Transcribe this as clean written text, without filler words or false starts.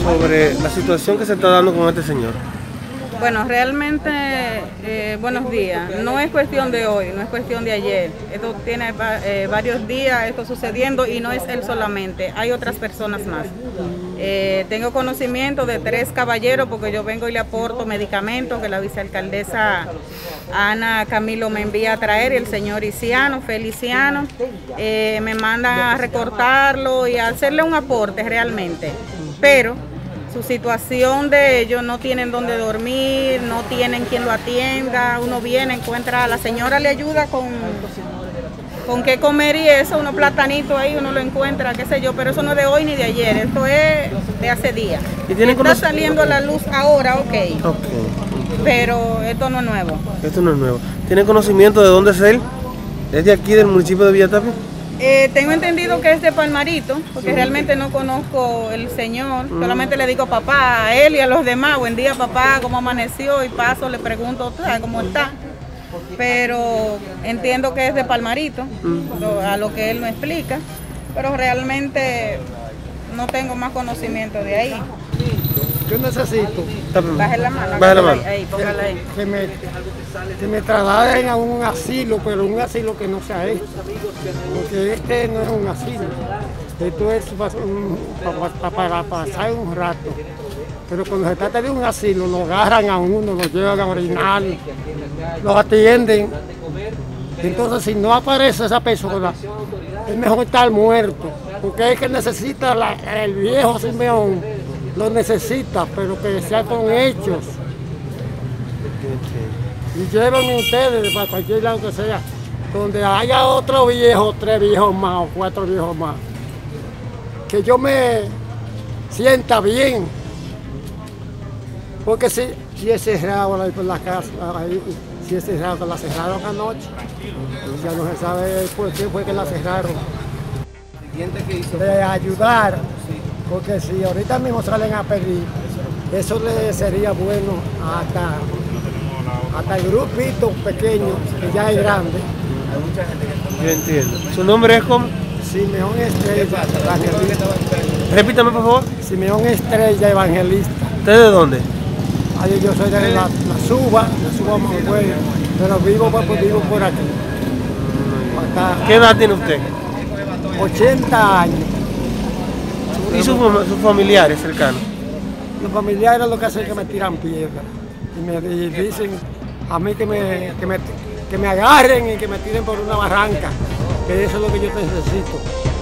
sobre la situación que se está dando con este señor. Bueno, realmente, buenos días. No es cuestión de hoy, no es cuestión de ayer. Esto tiene varios días esto sucediendo y no es él solamente, hay otras personas más. Tengo conocimiento de 3 caballeros porque yo vengo y le aporto medicamentos que la vicealcaldesa Ana Camilo me envía a traer, y el señor Feliciano, me manda a recortarlo y a hacerle un aporte realmente, pero su situación de ellos, no tienen dónde dormir, no tienen quien lo atienda. Uno viene, encuentra a la señora, le ayuda con qué comer y eso, unos platanitos ahí, uno lo encuentra, qué sé yo, pero eso no es de hoy ni de ayer, esto es de hace días. Está saliendo la luz ahora, ok, pero esto no es nuevo. Esto no es nuevo. ¿Tienen conocimiento de dónde es él? ¿Es de aquí, del municipio de Villatape? Tengo entendido que es de Palmarito, porque realmente no conozco el señor, solamente le digo papá a él y a los demás, buen día papá, cómo amaneció, y paso, le pregunto cómo está, pero entiendo que es de Palmarito, a lo que él no explica, pero realmente no tengo más conocimiento de ahí. Yo necesito. Baje la mano. Baje la mano. Ahí, póngala ahí. Que me trasladen a un asilo, pero un asilo que no sea este. Porque este no es un asilo. Esto es para pasar un rato. Pero cuando se trata de un asilo, lo agarran a uno, lo llevan a orinar, lo atienden. Entonces, si no aparece esa persona, es mejor estar muerto. Porque es que necesita el viejo Simeón. Lo necesita, pero que sea con hechos. Y llévenme ustedes para cualquier lado que sea, donde haya otro viejo, 3 viejos más o 4 viejos más. Que yo me sienta bien. Porque si es cerrado ahí por la casa, ahí, si es cerrado, la cerraron anoche. Y ya no se sabe por qué fue que la cerraron. De ayudar. Porque si ahorita mismo salen a pedir, eso le sería bueno hasta el grupito pequeño, que ya es grande. Hay mucha gente que... Yo entiendo. ¿Su nombre es como? Simeón Estrella Evangelista. Repítame, por favor. Simeón Estrella Evangelista. ¿Usted de dónde? Ay, yo soy de la Suba, de Suba Manuel, pero vivo por aquí. Hasta... ¿Qué edad tiene usted? 80 años. ¿Y sus familiares cercanos? Los familiares lo que hacen es que me tiran piedras y dicen a mí que me agarren y que me tiren por una barranca, que eso es lo que yo necesito.